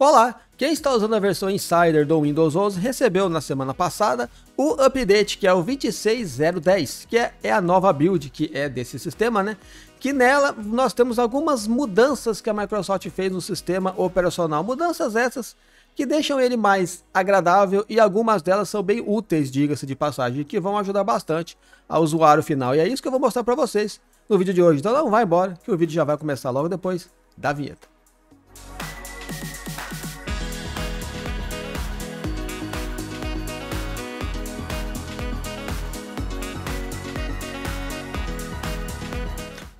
Olá! Quem está usando a versão Insider do Windows 11 recebeu na semana passada o update que é o 26010, que é a nova build que é desse sistema, né? Que nela nós temos algumas mudanças que a Microsoft fez no sistema operacional, mudanças essas que deixam ele mais agradável e algumas delas são bem úteis, diga-se de passagem, que vão ajudar bastante ao usuário final. E é isso que eu vou mostrar para vocês no vídeo de hoje. Então não vai embora, que o vídeo já vai começar logo depois da vinheta.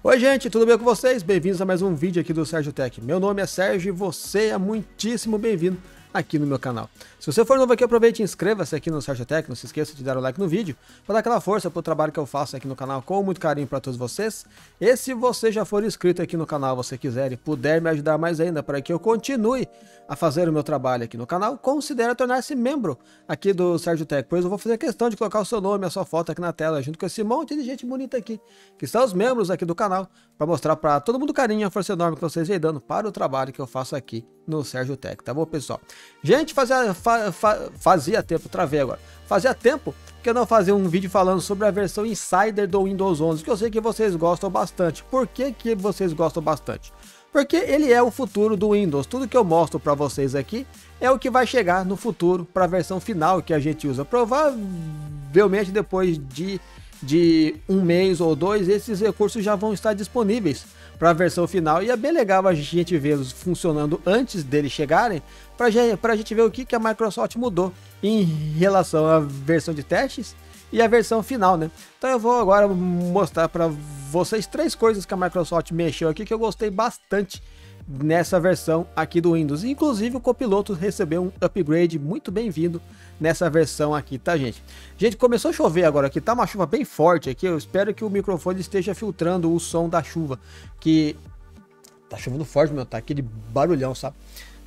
Oi gente, tudo bem com vocês? Bem-vindos a mais um vídeo aqui do SergioTech. Meu nome é Sérgio e você é muitíssimo bem-vindo aqui no meu canal. Se você for novo aqui, aproveite e inscreva-se aqui no SergioTech, não se esqueça de dar o like no vídeo, para dar aquela força para o trabalho que eu faço aqui no canal com muito carinho para todos vocês. E se você já for inscrito aqui no canal, você quiser e puder me ajudar mais ainda para que eu continue a fazer o meu trabalho aqui no canal, considere tornar-se membro aqui do SergioTech, pois eu vou fazer questão de colocar o seu nome, a sua foto aqui na tela, junto com esse monte de gente bonita aqui, que são os membros aqui do canal, para mostrar para todo mundo o carinho, a força enorme que vocês vêm dando para o trabalho que eu faço aqui no SergioTech, tá bom, pessoal? Gente, fazia tempo, travei agora. Fazia tempo que eu não fazia um vídeo falando sobre a versão Insider do Windows 11, que eu sei que vocês gostam bastante. Por que vocês gostam bastante? Porque ele é o futuro do Windows. Tudo que eu mostro para vocês aqui é o que vai chegar no futuro para a versão final que a gente usa. Provavelmente depois de um mês ou dois, esses recursos já vão estar disponíveis para a versão final, e é bem legal a gente vê-los funcionando antes deles chegarem, para a gente ver o que a Microsoft mudou em relação à versão de testes e a versão final, né? Então eu vou agora mostrar para vocês três coisas que a Microsoft mexeu aqui que eu gostei bastante nessa versão aqui do Windows. Inclusive o Copiloto recebeu um upgrade muito bem-vindo nessa versão aqui, tá gente? Gente, começou a chover agora aqui, tá uma chuva bem forte aqui, eu espero que o microfone esteja filtrando o som da chuva, que tá chovendo forte, meu, tá aquele barulhão, sabe?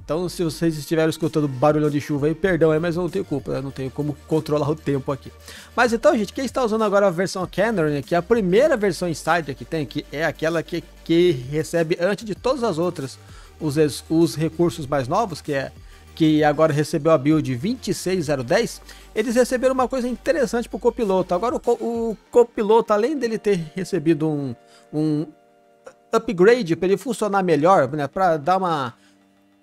Então se vocês estiverem escutando barulhão de chuva aí, perdão aí, mas eu não tenho culpa, eu não tenho como controlar o tempo aqui. Mas então gente, quem está usando agora a versão Canary, né, que é a primeira versão Insider que tem, que é aquela que recebe antes de todas as outras os recursos mais novos, que agora recebeu a build 26010, eles receberam uma coisa interessante para o Copiloto. Agora o Copiloto, além dele ter recebido um upgrade para ele funcionar melhor, né, para dar uma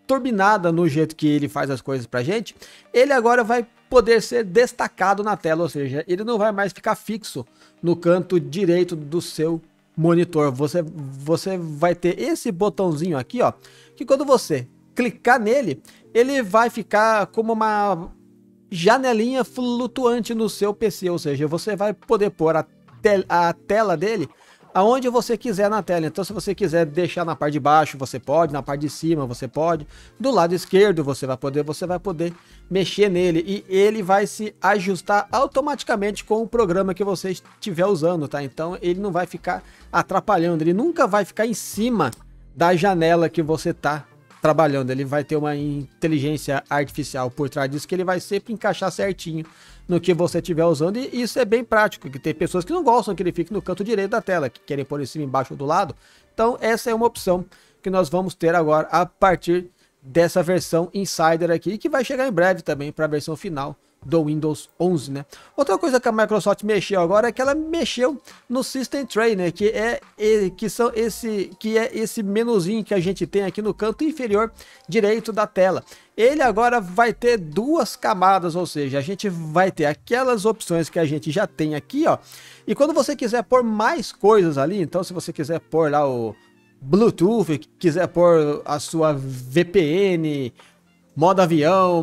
turbinada no jeito que ele faz as coisas pra gente, ele agora vai poder ser destacado na tela, ou seja, ele não vai mais ficar fixo no canto direito do seu monitor. Você vai ter esse botãozinho aqui, ó, que quando você clicar nele, ele vai ficar como uma janelinha flutuante no seu PC, ou seja, você vai poder pôr a tela dele aonde você quiser na tela. Então se você quiser deixar na parte de baixo, você pode, na parte de cima você pode, do lado esquerdo você vai poder mexer nele, e ele vai se ajustar automaticamente com o programa que você estiver usando, tá? Então ele não vai ficar atrapalhando, ele nunca vai ficar em cima da janela que você tá trabalhando, ele vai ter uma inteligência artificial por trás disso, que ele vai sempre encaixar certinho no que você estiver usando, e isso é bem prático, que tem pessoas que não gostam que ele fique no canto direito da tela, que querem pôr em cima, embaixo ou do lado. Então essa é uma opção que nós vamos ter agora a partir dessa versão Insider aqui, que vai chegar em breve também para a versão final do Windows 11, né? Outra coisa que a Microsoft mexeu agora é que ela mexeu no System Tray, né? Que é esse menuzinho que a gente tem aqui no canto inferior direito da tela. Ele agora vai ter duas camadas, ou seja, a gente vai ter aquelas opções que a gente já tem aqui, ó. E quando você quiser pôr mais coisas ali, então se você quiser pôr lá o Bluetooth, quiser pôr a sua VPN, modo avião,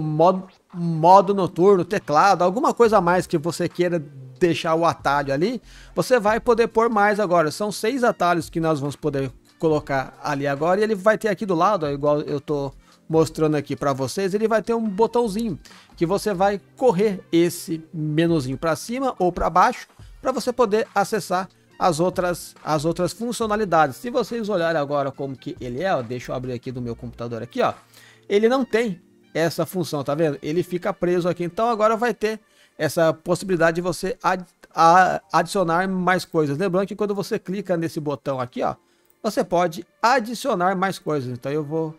modo noturno, teclado, alguma coisa a mais que você queira deixar o atalho ali, você vai poder pôr mais agora. São 6 atalhos que nós vamos poder colocar ali agora, e ele vai ter aqui do lado, ó, igual eu tô mostrando aqui para vocês, ele vai ter um botãozinho que você vai correr esse menuzinho para cima ou para baixo para você poder acessar as outras funcionalidades. Se vocês olharem agora como que ele é, ó, deixa eu abrir aqui do meu computador aqui, ó, ele não tem essa função, tá vendo? Ele fica preso aqui. Então agora vai ter essa possibilidade de você adicionar mais coisas. Lembrando que quando você clica nesse botão aqui, ó, você pode adicionar mais coisas. Então eu vou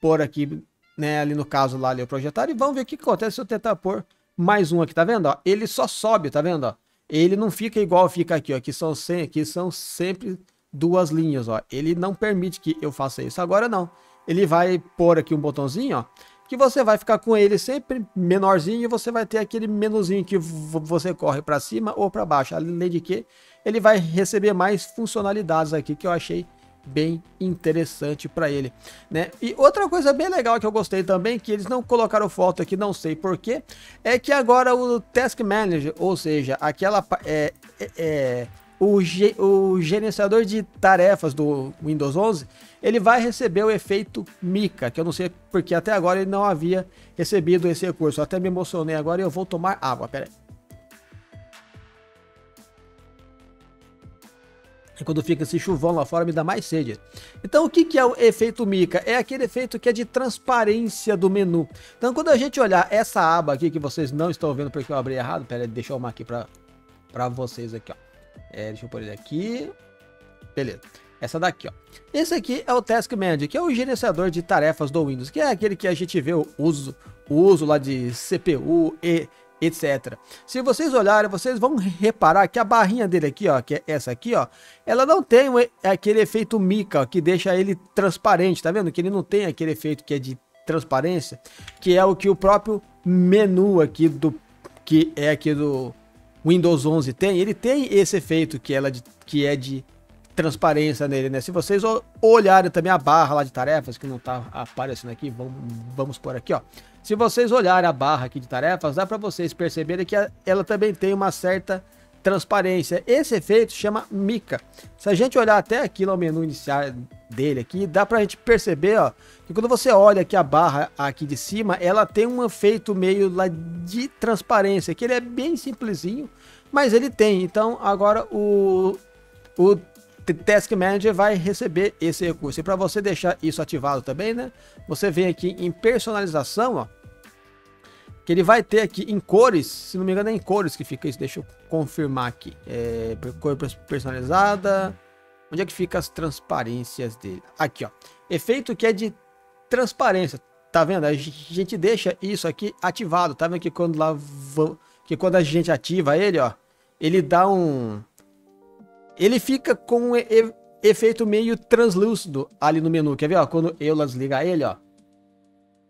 pôr aqui né? Ali no caso, lá ali o projetar. E vamos ver o que acontece se eu tentar pôr mais um aqui, tá vendo? Ó, ele só sobe, tá vendo? Ó, ele não fica igual fica aqui, ó. Aqui são 100, aqui são sempre duas linhas, ó. Ele não permite que eu faça isso. Agora não. Ele vai pôr aqui um botãozinho, ó, que você vai ficar com ele sempre menorzinho e você vai ter aquele menuzinho que você corre para cima ou para baixo. Além de que ele vai receber mais funcionalidades aqui que eu achei bem interessante para ele, né? E outra coisa bem legal que eu gostei também, que eles não colocaram foto aqui, não sei porquê, é que agora o Task Manager, ou seja, aquela o gerenciador de tarefas do Windows 11, ele vai receber o efeito Mica, que eu não sei porque até agora ele não havia recebido esse recurso. Eu até me emocionei agora e eu vou tomar água, peraí. E quando fica esse chuvão lá fora me dá mais sede. Então o que que é o efeito Mica? É aquele efeito que é de transparência do menu. Então quando a gente olhar essa aba aqui, que vocês não estão vendo porque eu abri errado, peraí, deixa eu arrumar aqui pra vocês aqui, ó. Deixa eu pôr ele aqui, beleza, essa daqui, ó. Esse aqui é o Task Manager, que é o gerenciador de tarefas do Windows, que é aquele que a gente vê o uso lá de CPU e etc. Se vocês olharem, vocês vão reparar que a barrinha dele aqui, ó, que é essa aqui, ó, ela não tem aquele efeito Mica, ó, que deixa ele transparente, tá vendo? Que ele não tem aquele efeito que é de transparência, que é o que o próprio menu aqui do Windows 11 tem, ele tem esse efeito que é de transparência nele, né? Se vocês olharem também a barra lá de tarefas, que não tá aparecendo aqui, vamos por aqui, ó. Se vocês olharem a barra aqui de tarefas, dá para vocês perceberem que ela também tem uma certa transparência. Esse efeito chama Mica. Se a gente olhar até aqui no menu inicial dele aqui, dá pra gente perceber, ó, que quando você olha aqui a barra aqui de cima, ela tem um efeito meio lá de transparência, que ele é bem simplesinho, mas ele tem. Então agora o Task Manager vai receber esse recurso. E para você deixar isso ativado também, né, você vem aqui em personalização, ó, que ele vai ter aqui em cores, se não me engano é em cores que fica isso, deixa eu confirmar aqui, cor personalizada, onde é que fica as transparências dele? Aqui, ó, efeito que é de transparência, tá vendo? A gente deixa isso aqui ativado, tá vendo que quando a gente ativa ele, ó, ele dá um... ele fica com um efeito meio translúcido ali no menu, quer ver, ó, quando eu desligar ele, ó,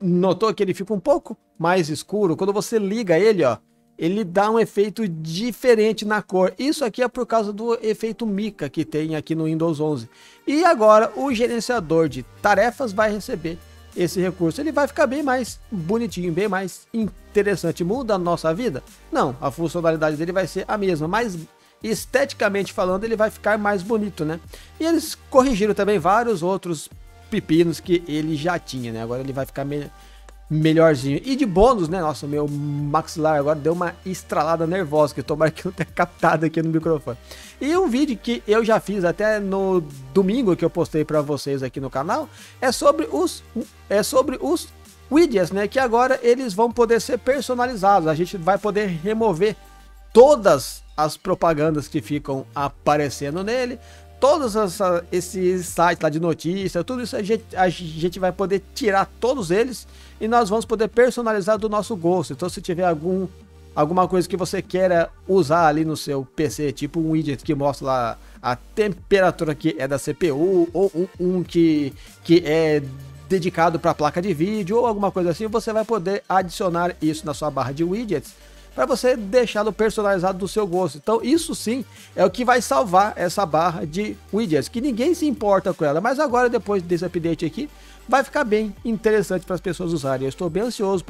notou que ele fica um pouco mais escuro. Quando você liga ele, ó, ele dá um efeito diferente na cor. Isso aqui é por causa do efeito Mica que tem aqui no Windows 11. E agora o gerenciador de tarefas vai receber esse recurso. Ele vai ficar bem mais bonitinho, bem mais interessante. Muda a nossa vida? Não, a funcionalidade dele vai ser a mesma, mas esteticamente falando ele vai ficar mais bonito, né? E eles corrigiram também vários outros pepinos que ele já tinha, né? Agora ele vai ficar melhorzinho. E de bônus, né? Nossa, meu maxilar agora deu uma estralada nervosa, que tomara que não tenha captado aqui no microfone. E um vídeo que eu já fiz até no domingo, que eu postei para vocês aqui no canal, é sobre os widgets, né? Que agora eles vão poder ser personalizados. A gente vai poder remover todas as propagandas que ficam aparecendo nele. Todos esses sites lá de notícia, tudo isso a gente vai poder tirar todos eles e nós vamos poder personalizar do nosso gosto. Então se tiver alguma coisa que você queira usar ali no seu PC, tipo um widget que mostra lá a temperatura que é da CPU, ou um que é dedicado para a placa de vídeo, ou alguma coisa assim, você vai poder adicionar isso na sua barra de widgets, para você deixá-lo personalizado do seu gosto. Então isso sim é o que vai salvar essa barra de widgets, que ninguém se importa com ela, mas agora depois desse update aqui vai ficar bem interessante para as pessoas usarem. Eu estou bem ansioso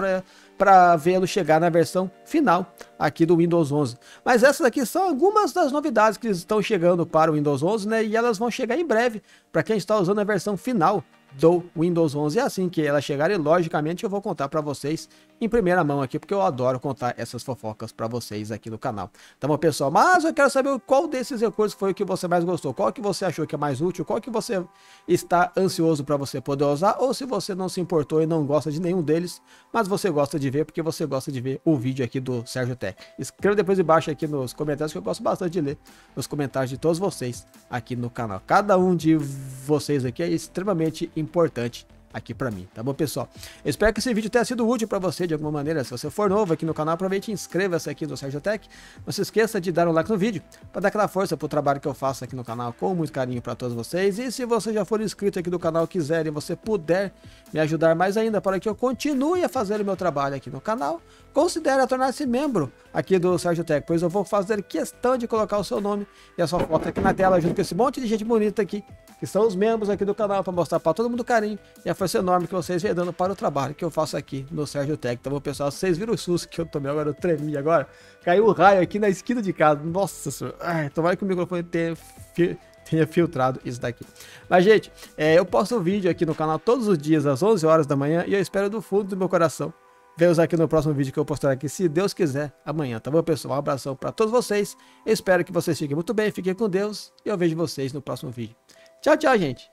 para vê-lo chegar na versão final aqui do Windows 11. Mas essas aqui são algumas das novidades que estão chegando para o Windows 11, né? E elas vão chegar em breve para quem está usando a versão final do Windows 11, e assim que ela chegar, e logicamente eu vou contar para vocês em primeira mão aqui, porque eu adoro contar essas fofocas para vocês aqui no canal. Tá bom, pessoal? Mas eu quero saber qual desses recursos foi o que você mais gostou, qual que você achou que é mais útil, qual que você está ansioso para você poder usar, ou se você não se importou e não gosta de nenhum deles, mas você gosta de ver porque você gosta de ver o vídeo aqui do SergioTech. Escreva depois embaixo aqui nos comentários, que eu gosto bastante de ler os comentários de todos vocês aqui no canal. Cada um de vocês aqui é extremamente importante aqui para mim, tá bom, pessoal? Eu espero que esse vídeo tenha sido útil para você de alguma maneira. Se você for novo aqui no canal, aproveite e inscreva-se aqui no SergioTech. Não se esqueça de dar um like no vídeo para dar aquela força pro trabalho que eu faço aqui no canal com muito carinho para todos vocês. E se você já for inscrito aqui do canal, quiser e você puder me ajudar mais ainda para que eu continue a fazer o meu trabalho aqui no canal, considere tornar-se membro aqui do SergioTech, pois eu vou fazer questão de colocar o seu nome e a sua foto aqui na tela junto com esse monte de gente bonita aqui, que são os membros aqui do canal, para mostrar para todo mundo o carinho e a força enorme que vocês vêm dando para o trabalho que eu faço aqui no SergioTech. Então, pessoal, vocês viram o susto que eu tomei agora, eu tremi agora, caiu um raio aqui na esquina de casa, nossa senhora, ai, tomara que o microfone tenha filtrado isso daqui. Mas, gente, eu posto um vídeo aqui no canal todos os dias às 11 horas da manhã e eu espero do fundo do meu coração vê-os aqui no próximo vídeo que eu postar aqui, se Deus quiser, amanhã, tá bom, pessoal? Um abração para todos vocês, espero que vocês fiquem muito bem, fiquem com Deus, e eu vejo vocês no próximo vídeo. Tchau, tchau, gente!